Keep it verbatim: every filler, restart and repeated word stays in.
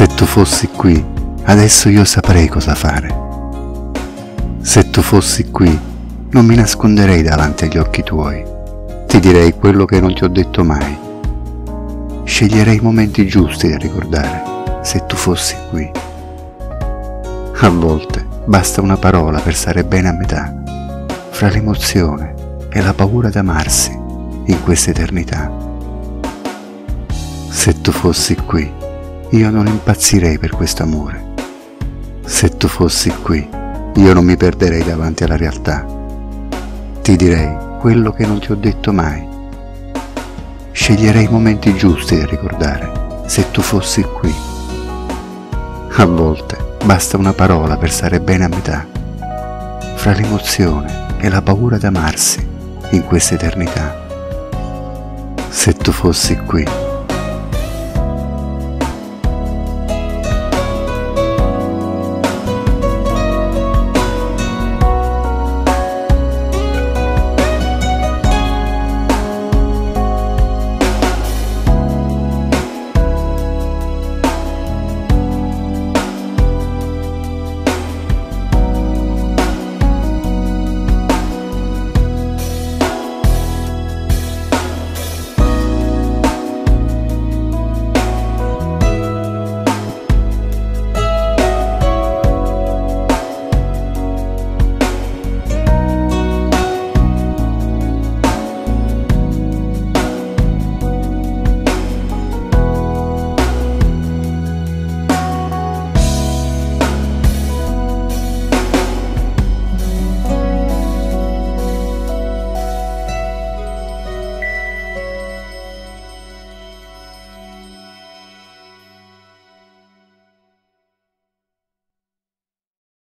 Se tu fossi qui, adesso io saprei cosa fare. Se tu fossi qui, non mi nasconderei davanti agli occhi tuoi. Ti direi quello che non ti ho detto mai. Sceglierei i momenti giusti da ricordare, se tu fossi qui. A volte basta una parola per stare bene a metà, fra l'emozione e la paura d'amarsi in questa eternità. Se tu fossi qui, io non impazzirei per questo amore. Se tu fossi qui, io non mi perderei davanti alla realtà. Ti direi quello che non ti ho detto mai. Sceglierei i momenti giusti da ricordare, se tu fossi qui. A volte basta una parola per stare bene a metà, fra l'emozione e la paura d'amarsi in questa eternità. Se tu fossi qui,